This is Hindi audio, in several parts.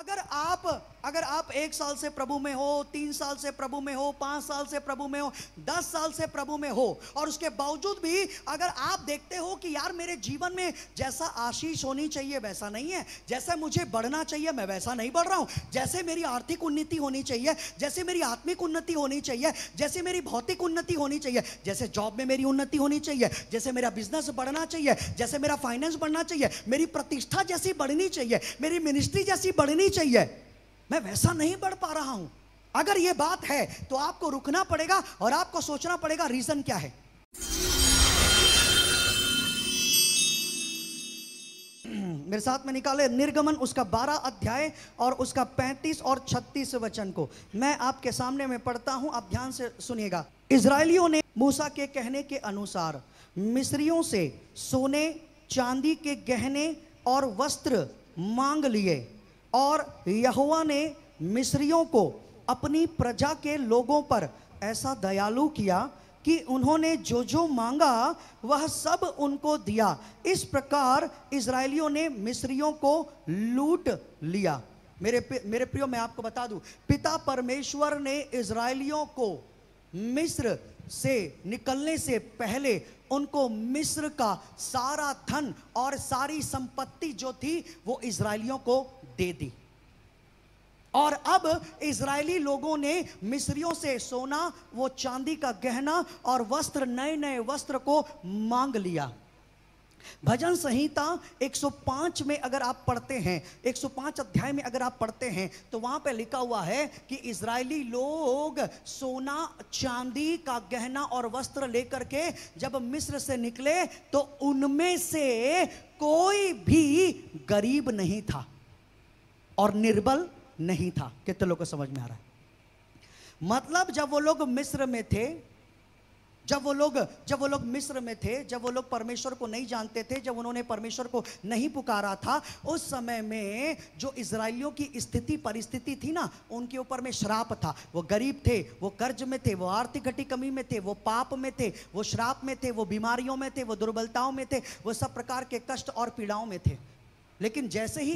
अगर आप 1 साल से प्रभु में हो, 3 साल से प्रभु में हो, 5 साल से प्रभु में हो, 10 साल से प्रभु में हो, और उसके बावजूद भी अगर आप देखते हो कि यार मेरे जीवन में जैसा आशीष होनी चाहिए वैसा नहीं है, जैसे मुझे बढ़ना चाहिए मैं वैसा नहीं बढ़ रहा हूँ, जैसे मेरी आर्थिक उन्नति होनी चाहिए, जैसे मेरी आत्मिक उन्नति होनी चाहिए, जैसे मेरी भौतिक उन्नति होनी चाहिए, जैसे जॉब में मेरी उन्नति होनी चाहिए, जैसे मेरा बिजनेस बढ़ना चाहिए, जैसे मेरा फाइनेंस बढ़ना चाहिए, मेरी प्रतिष्ठा जैसी बढ़नी चाहिए, मेरी मिनिस्ट्री जैसी बढ़नी चाहिए, मैं वैसा नहीं बढ़ पा रहा हूं। अगर ये बात है तो आपको रुकना पड़ेगा और आपको सोचना पड़ेगा रीजन क्या है। मेरे साथ में निकाले निर्गमन उसका 12 अध्याय और उसका 35 और 36 वचन को मैं आपके सामने में पढ़ता हूं, आप ध्यान से सुनिएगा। इजरायलियों ने मूसा के कहने के अनुसार मिस्रियों से सोने चांदी के गहने और वस्त्र मांग लिए, और यहोवा ने मिस्रियों को अपनी प्रजा के लोगों पर ऐसा दयालु किया कि उन्होंने जो जो मांगा वह सब उनको दिया। इस प्रकार इजरायलियों ने मिस्रियों को लूट लिया। मेरे प्रियो, मैं आपको बता दूं, पिता परमेश्वर ने इजरायलियों को मिस्र से निकलने से पहले उनको मिस्र का सारा धन और सारी संपत्ति जो थी वो इजरायलियों को दे दी, और अब इजरायली लोगों ने मिस्रियों से सोना, वो चांदी का गहना और वस्त्र, नए नए वस्त्र को मांग लिया। भजन संहिता 105 में अगर आप पढ़ते हैं, 105 अध्याय में अगर आप पढ़ते हैं तो वहां पे लिखा हुआ है कि इजरायली लोग सोना चांदी का गहना और वस्त्र लेकर के जब मिस्र से निकले तो उनमें से कोई भी गरीब नहीं था और निर्बल नहीं था। कितने लोगों को समझ में आ रहा है? मतलब जब वो लोग मिस्र में थे, जब वो लोग मिस्र में थे, जब वो लोग परमेश्वर को नहीं जानते थे, जब उन्होंने परमेश्वर को नहीं पुकारा था, उस समय में जो इजरायलियों की स्थिति परिस्थिति थी ना, उनके ऊपर में श्राप था। वो गरीब थे, वो कर्ज में थे, वो आर्थिक घटी कमी में थे, वो पाप में थे, वो श्राप में थे, वो बीमारियों में थे, वो दुर्बलताओं में थे, वो सब प्रकार के कष्ट और पीड़ाओं में थे। लेकिन जैसे ही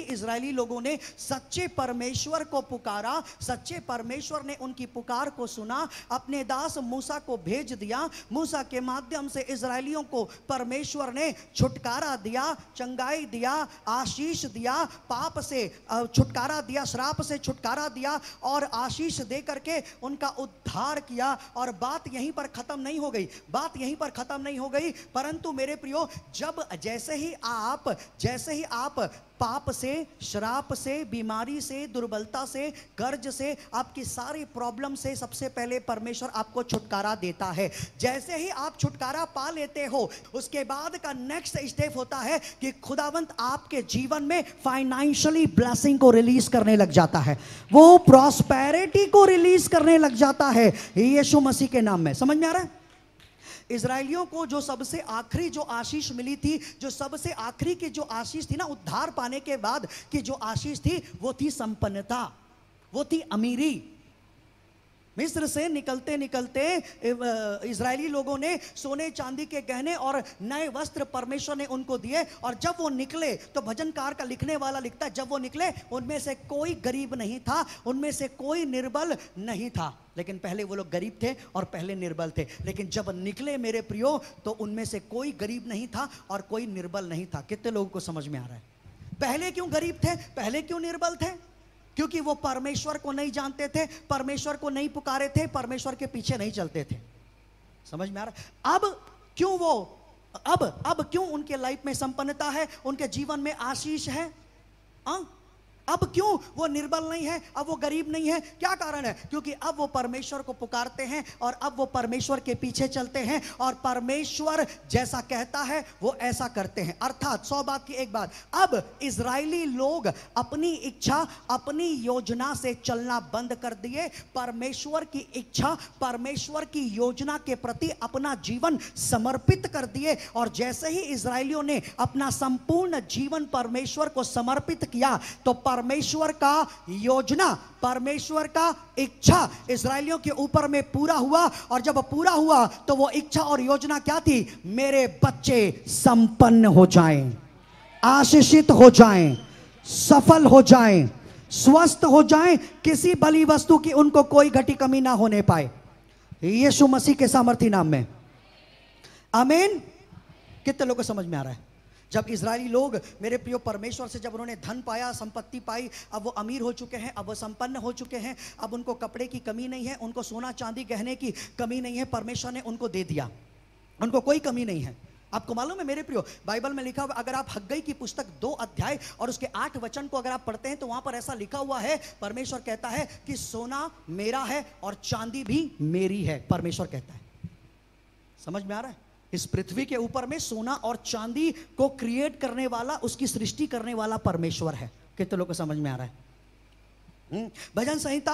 इजरायली लोगों ने सच्चे परमेश्वर को पुकारा, सच्चे परमेश्वर ने उनकी पुकार को सुना, अपने दास मूसा को भेज दिया, मूसा के माध्यम से इजरायलियों को परमेश्वर ने छुटकारा दिया, चंगाई दिया, आशीष दिया, पाप से छुटकारा दिया, श्राप से छुटकारा दिया और आशीष दे करके उनका उद्धार किया। और बात यहीं पर ख़त्म नहीं हो गई, बात यहीं पर ख़त्म नहीं हो गई, परंतु मेरे प्रियो, जैसे ही आप पाप से, श्राप से, बीमारी से, दुर्बलता से, कर्ज से, आपकी सारी प्रॉब्लम से सबसे पहले परमेश्वर आपको छुटकारा देता है। जैसे ही आप छुटकारा पा लेते हो, उसके बाद का नेक्स्ट स्टेप होता है कि खुदावंत आपके जीवन में फाइनेंशियली ब्लेसिंग को रिलीज करने लग जाता है, वो प्रॉस्पेरिटी को रिलीज करने लग जाता है यीशु मसीह के नाम में। समझ में आ रहा है? इजरायलियों को जो सबसे आखिरी जो आशीष मिली थी, जो सबसे आखिरी की जो आशीष थी ना, उद्धार पाने के बाद की जो आशीष थी, वो थी संपन्नता, वो थी अमीरी। मिस्र से निकलते निकलते इजरायली लोगों ने सोने चांदी के गहने और नए वस्त्र परमेश्वर ने उनको दिए, और जब वो निकले तो भजनकार का लिखने वाला लिखता है, जब वो निकले उनमें से कोई गरीब नहीं था, उनमें से कोई निर्बल नहीं था। लेकिन पहले वो लोग गरीब थे और पहले निर्बल थे, लेकिन जब निकले मेरे प्रियो तो उनमें से कोई गरीब नहीं था और कोई निर्बल नहीं था। कितने लोगों को समझ में आ रहा है? पहले क्यों गरीब थे, पहले क्यों निर्बल थे? क्योंकि वो परमेश्वर को नहीं जानते थे, परमेश्वर को नहीं पुकारे थे, परमेश्वर के पीछे नहीं चलते थे। समझ में आ रहा? अब क्यों उनके लाइफ में संपन्नता है, उनके जीवन में आशीष है, अब क्यों वो निर्बल नहीं है, अब वो गरीब नहीं है? क्या कारण है? क्योंकि अब वो परमेश्वर को पुकारते हैं और अब वो परमेश्वर के पीछे चलते हैं, और परमेश्वर जैसा कहता है वो ऐसा करते हैं। अर्थात 100 बात की 1 बात, अब इजरायली लोग अपनी इच्छा, अपनी योजना से चलना बंद कर दिए, परमेश्वर की इच्छा, परमेश्वर की योजना के प्रति अपना जीवन समर्पित कर दिए। और जैसे ही इजरायलियों ने अपना संपूर्ण जीवन परमेश्वर को समर्पित किया तो परमेश्वर का योजना, परमेश्वर का इच्छा इजरायलियों के ऊपर में पूरा हुआ, और जब पूरा हुआ तो वो इच्छा और योजना क्या थी? मेरे बच्चे संपन्न हो जाएं, आशीषित हो जाएं, सफल हो जाएं, स्वस्थ हो जाएं, किसी भली वस्तु की उनको कोई घटी कमी ना होने पाए, यीशु मसीह के सामर्थी नाम में। आमीन। कितने लोगों को समझ में आ रहा है? जब इजरायली लोग मेरे प्रिय परमेश्वर से जब उन्होंने धन पाया, संपत्ति पाई, अब वो अमीर हो चुके हैं, अब वो संपन्न हो चुके हैं, अब उनको कपड़े की कमी नहीं है, उनको सोना चांदी गहने की कमी नहीं है, परमेश्वर ने उनको दे दिया, उनको कोई कमी नहीं है। आपको मालूम है मेरे प्रियो, बाइबल में लिखा हुआ, अगर आप हग्गई की पुस्तक 2 अध्याय और उसके 8 वचन को अगर आप पढ़ते हैं तो वहां पर ऐसा लिखा हुआ है, परमेश्वर कहता है कि सोना मेरा है और चांदी भी मेरी है, परमेश्वर कहता है। समझ में आ रहा है? इस पृथ्वी के ऊपर में सोना और चांदी को क्रिएट करने वाला, उसकी सृष्टि करने वाला परमेश्वर है। कितने लोगों को समझ में आ रहा है? भजन संहिता,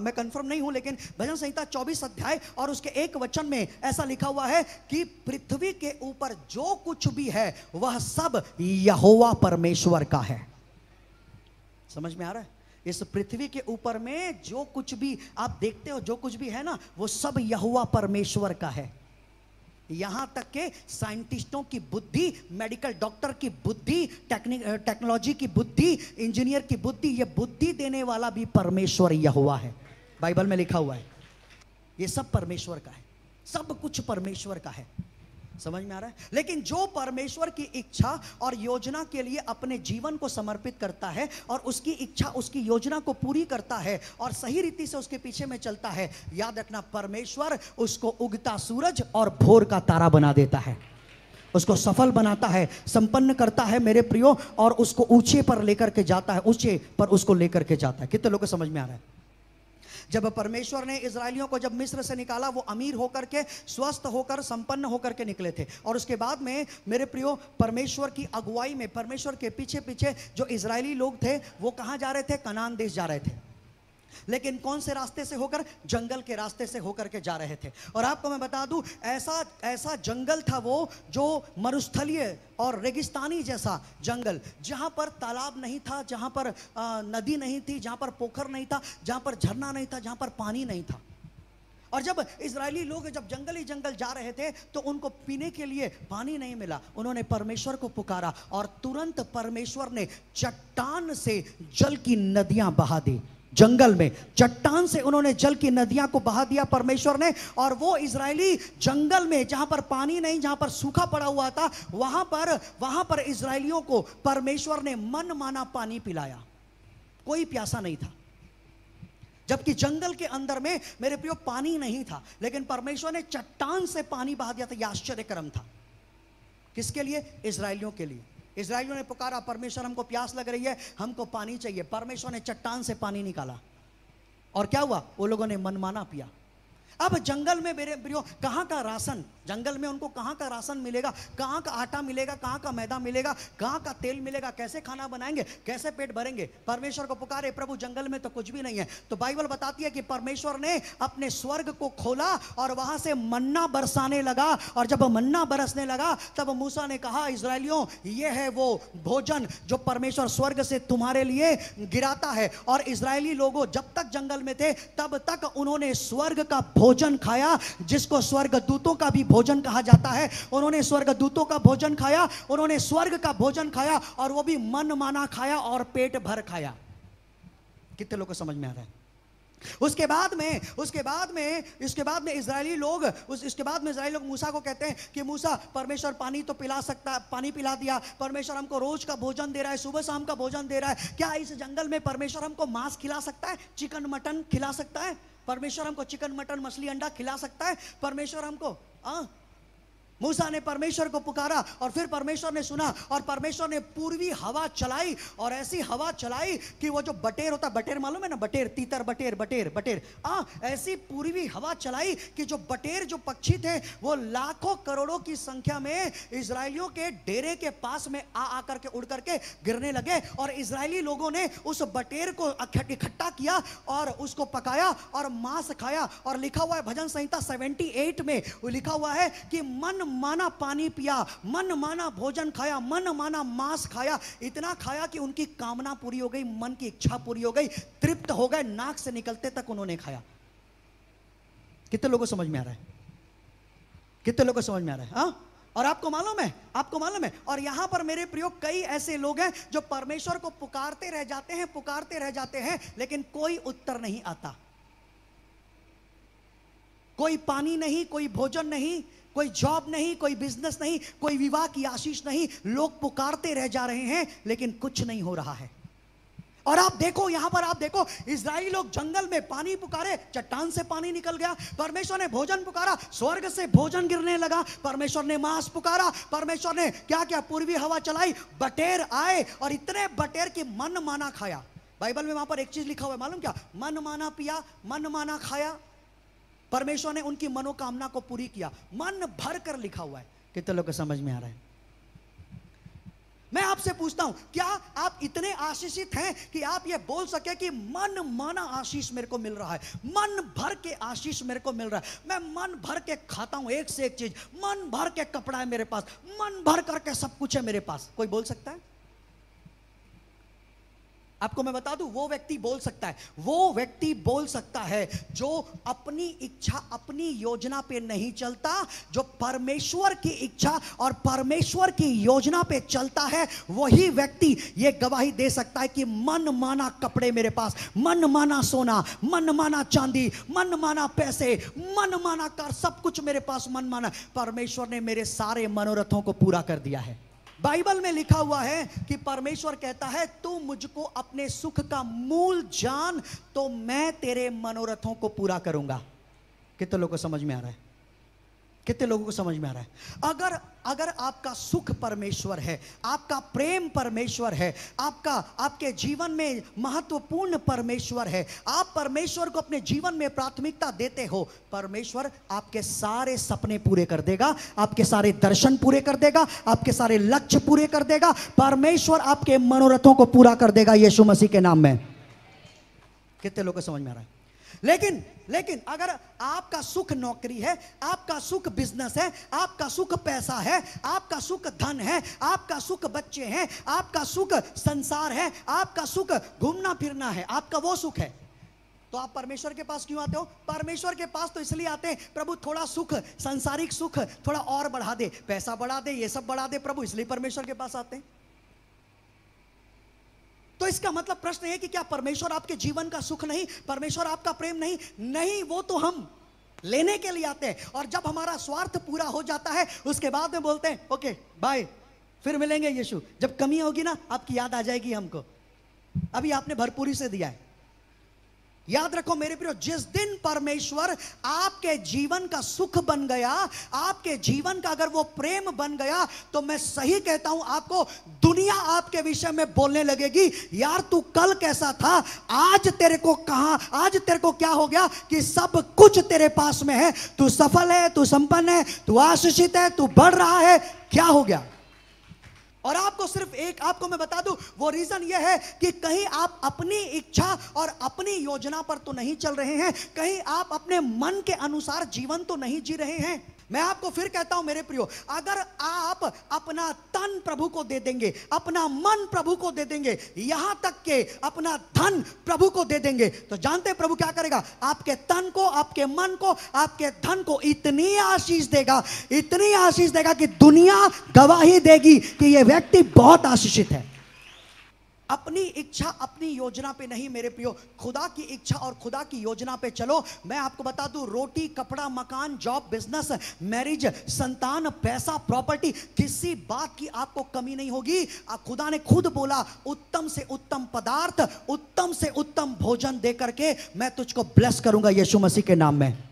मैं कंफर्म नहीं हूं, लेकिन भजन संहिता 24 अध्याय और उसके 1 वचन में ऐसा लिखा हुआ है कि पृथ्वी के ऊपर जो कुछ भी है वह सब यहोवा परमेश्वर का है। समझ में आ रहा है? इस पृथ्वी के ऊपर में जो कुछ भी आप देखते हो, जो कुछ भी है ना, वो सब यहोवा परमेश्वर का है। यहां तक के साइंटिस्टों की बुद्धि, मेडिकल डॉक्टर की बुद्धि, टेक्नोलॉजी की बुद्धि, इंजीनियर की बुद्धि, ये बुद्धि देने वाला भी परमेश्वर यहोवा है। बाइबल में लिखा हुआ है, ये सब परमेश्वर का है, सब कुछ परमेश्वर का है। समझ में आ रहा है? लेकिन जो परमेश्वर की इच्छा और योजना के लिए अपने जीवन को समर्पित करता है और उसकी इच्छा, उसकी योजना को पूरी करता है और सही रीति से उसके पीछे में चलता है, याद रखना, परमेश्वर उसको उगता सूरज और भोर का तारा बना देता है, उसको सफल बनाता है, संपन्न करता है मेरे प्रियो, और उसको ऊंचे पर लेकर के जाता है, ऊंचे पर उसको लेकर के जाता है। कितने लोगों को समझ में आ रहा है? जब परमेश्वर ने इजरायलियों को जब मिस्र से निकाला, वो अमीर होकर के, स्वस्थ होकर, संपन्न होकर के निकले थे, और उसके बाद में मेरे प्रियो परमेश्वर की अगुवाई में, परमेश्वर के पीछे पीछे जो इजरायली लोग थे वो कहाँ जा रहे थे? कनान देश जा रहे थे। लेकिन कौन से रास्ते से होकर? जंगल के रास्ते से होकर के जा रहे थे। और आपको मैं बता दूं, ऐसा जंगल था वो, जो मरुस्थलीय और रेगिस्तानी जैसा जंगल, जहां पर तालाब नहीं था, जहां पर नदी नहीं थी, जहां पर पोखर नहीं था, जहां पर झरना नहीं था, जहां पर पानी नहीं था। और जब इजरायली लोग जब जंगल ही जंगल जा रहे थे तो उनको पीने के लिए पानी नहीं मिला, उन्होंने परमेश्वर को पुकारा और तुरंत परमेश्वर ने चट्टान से जल की नदियां बहा दी। जंगल में चट्टान से उन्होंने जल की नदियां को बहा दिया परमेश्वर ने, और वो इजरायली जंगल में, जहां पर पानी नहीं, जहां पर सूखा पड़ा हुआ था, वहां पर इजरायलियों को परमेश्वर ने मन माना पानी पिलाया, कोई प्यासा नहीं था। जबकि जंगल के अंदर में मेरे प्रियो पानी नहीं था, लेकिन परमेश्वर ने चट्टान से पानी बहा दिया था। यह आश्चर्यक्रम था। किसके लिए? इजरायलियों के लिए। इजरायलियों ने पुकारा, परमेश्वर हमको प्यास लग रही है, हमको पानी चाहिए। परमेश्वर ने चट्टान से पानी निकाला और क्या हुआ? वो लोगों ने मनमाना पिया। अब जंगल में मेरे प्रियो कहाँ का राशन, जंगल में उनको कहाँ का राशन मिलेगा, कहाँ का आटा मिलेगा, कहाँ का मैदा मिलेगा, कहाँ का तेल मिलेगा, कैसे खाना बनाएंगे, कैसे पेट भरेंगे? परमेश्वर को पुकारे, प्रभु जंगल में तो कुछ भी नहीं है। तो बाइबल बताती है कि परमेश्वर ने अपने स्वर्ग को खोला और वहां से मन्ना बरसाने लगा, और जब मन्ना बरसने लगा तब मूसा ने कहा, इजरायलियों, ये है वो भोजन जो परमेश्वर स्वर्ग से तुम्हारे लिए गिराता है। और इजरायली लोगों जब तक जंगल में थे तब तक उन्होंने स्वर्ग का भोजन खाया, जिसको स्वर्गदूतों का भी भोजन कहा जाता है। उन्होंने स्वर्गदूतों का भोजन खाया, उन्होंने स्वर्ग का भोजन खाया, और वो भी मनमाना खाया और पेट भर खाया। कितने लोगों को समझ में आ रहा है? उसके बाद में इजरायली लोग मूसा को कहते हैं कि मूसा, परमेश्वर पानी तो पिला सकता, पानी पिला दिया, परमेश्वर हमको रोज का भोजन दे रहा है, सुबह शाम का भोजन दे रहा है, क्या इस जंगल में परमेश्वर हमको मांस खिला सकता है, चिकन मटन खिला सकता है? परमेश्वर हमको चिकन मटन मछली अंडा खिला सकता है? परमेश्वर हमको मूसा ने परमेश्वर को पुकारा और फिर परमेश्वर ने सुना, और परमेश्वर ने पूर्वी हवा चलाई, और ऐसी हवा चलाई कि वो जो बटेर होता, बटेर मालूम है ना, बटेर, तीतर, बटेर ऐसी पूर्वी हवा चलाई कि जो बटेर, जो पक्षी थे, वो लाखों करोड़ों की संख्या में इजरायलियों के डेरे के पास में आ आकर के उड़ करके गिरने लगे। और इजरायली लोगों ने उस बटेर को इकट्ठा किया और उसको पकाया और मांस खाया। और लिखा हुआ है भजन संहिता 78 में लिखा हुआ है कि मन माना पानी पिया, मन माना भोजन खाया, मन माना मांस खाया, इतना खाया कि उनकी कामना पूरी हो गई, मन की इच्छा पूरी हो गई, तृप्त हो गए, नाक से निकलते तक उन्होंने खाया। कितने लोगों को समझ में आ रहा है? कितने लोगों को समझ में आ रहा है? और आपको मालूम है और यहाँ पर मेरे प्रियो कई ऐसे लोग हैं जो परमेश्वर को पुकारते रह जाते हैं लेकिन कोई उत्तर नहीं आता, कोई पानी नहीं, कोई भोजन नहीं, कोई जॉब नहीं, कोई बिजनेस नहीं, कोई विवाह की आशीष नहीं। लोग पुकारते रह जा रहे हैं लेकिन कुछ नहीं हो रहा है। और आप देखो, यहां पर आप देखो, इजराइली लोग जंगल में पानी पुकारे, चट्टान से पानी निकल गया। परमेश्वर ने भोजन पुकारा, स्वर्ग से भोजन गिरने लगा। परमेश्वर ने मांस पुकारा, परमेश्वर ने क्या क्या पूर्वी हवा चलाई, बटेर आए और इतने बटेर की मन माना खाया। बाइबल में वहां पर एक चीज लिखा हुआ है, मालूम क्या, मन माना पिया, मन माना खाया। परमेश्वर ने उनकी मनोकामना को पूरी किया, मन भर कर लिखा हुआ है। कितने लोग को समझ में आ रहा है? मैं आपसे पूछता हूं, क्या आप इतने आशीषित हैं कि आप ये बोल सके कि मन माना आशीष मेरे को मिल रहा है, मन भर के आशीष मेरे को मिल रहा है। मैं मन भर के खाता हूं, एक से एक चीज, मन भर के कपड़ा है मेरे पास, मन भर करके सब कुछ है मेरे पास। कोई बोल सकता है? आपको मैं बता दूं, वो व्यक्ति बोल सकता है जो अपनी इच्छा, अपनी योजना पे नहीं चलता, जो परमेश्वर की इच्छा और परमेश्वर की योजना पे चलता है। वही व्यक्ति ये गवाही दे सकता है कि मन माना कपड़े मेरे पास, मन माना सोना, मन माना चांदी, मन माना पैसे, मन माना कार, सब कुछ मेरे पास मन माना। परमेश्वर ने मेरे सारे मनोरथों को पूरा कर दिया है। बाइबल में लिखा हुआ है कि परमेश्वर कहता है, तू मुझको अपने सुख का मूल जान तो मैं तेरे मनोरथों को पूरा करूंगा। कितने लोगों को समझ में आ रहा है? कितने लोगों को समझ में आ रहा है? अगर आपका सुख परमेश्वर है, आपका प्रेम परमेश्वर है, आपके जीवन में महत्वपूर्ण परमेश्वर है, आप परमेश्वर को अपने जीवन में प्राथमिकता देते हो, परमेश्वर आपके सारे सपने पूरे कर देगा, आपके सारे दर्शन पूरे कर देगा, आपके सारे लक्ष्य पूरे कर देगा, परमेश्वर आपके मनोरथों को पूरा कर देगा यीशु मसीह के नाम में। कितने लोगों को समझ में आ रहा है? लेकिन अगर आपका सुख नौकरी है, आपका सुख बिजनेस है, आपका सुख पैसा है, आपका सुख धन है, आपका सुख बच्चे हैं, आपका सुख संसार है, आपका सुख घूमना फिरना है, आपका वो सुख है, तो आप परमेश्वर के पास क्यों आते हो? परमेश्वर के पास तो इसलिए आते हैं, प्रभु थोड़ा सुख, सांसारिक सुख थोड़ा और बढ़ा दे, पैसा बढ़ा दे, ये सब बढ़ा दे प्रभु, इसलिए परमेश्वर के पास आते हैं। तो इसका मतलब प्रश्न है कि क्या परमेश्वर आपके जीवन का सुख नहीं, परमेश्वर आपका प्रेम नहीं? वो तो हम लेने के लिए आते हैं, और जब हमारा स्वार्थ पूरा हो जाता है उसके बाद में बोलते हैं ओके बाय, फिर मिलेंगे यीशु। जब कमी होगी ना, आपकी याद आ जाएगी हमको, अभी आपने भरपूरी से दिया है। याद रखो मेरे प्रियो, जिस दिन परमेश्वर आपके जीवन का सुख बन गया, आपके जीवन का अगर वो प्रेम बन गया, तो मैं सही कहता हूं आपको, दुनिया आपके विषय में बोलने लगेगी, यार तू कल कैसा था, आज तेरे को क्या हो गया कि सब कुछ तेरे पास में है, तू सफल है, तू संपन्न है, तू आशीषित है, तू बढ़ रहा है, क्या हो गया? और आपको मैं बता दूं, वो रीजन ये है कि कहीं आप अपनी इच्छा और अपनी योजना पर तो नहीं चल रहे हैं, कहीं आप अपने मन के अनुसार जीवन तो नहीं जी रहे हैं। मैं आपको फिर कहता हूं मेरे प्रियो, अगर आप अपना तन प्रभु को दे देंगे, अपना मन प्रभु को दे देंगे, यहां तक के अपना धन प्रभु को दे देंगे, तो जानते हैं प्रभु क्या करेगा? आपके तन को, आपके मन को, आपके धन को इतनी आशीष देगा कि दुनिया गवाही देगी कि यह व्यक्ति बहुत आशीषित है। अपनी इच्छा, अपनी योजना पे नहीं मेरे प्रियो, खुदा की इच्छा और खुदा की योजना पे चलो। मैं आपको बता दूं, रोटी, कपड़ा, मकान, जॉब, बिजनेस, मैरिज, संतान, पैसा, प्रॉपर्टी, किसी बात की आपको कमी नहीं होगी। आप खुदा ने खुद बोला, उत्तम से उत्तम पदार्थ, उत्तम से उत्तम भोजन दे करके मैं तुझको ब्लेस करूंगा यीशु मसीह के नाम में।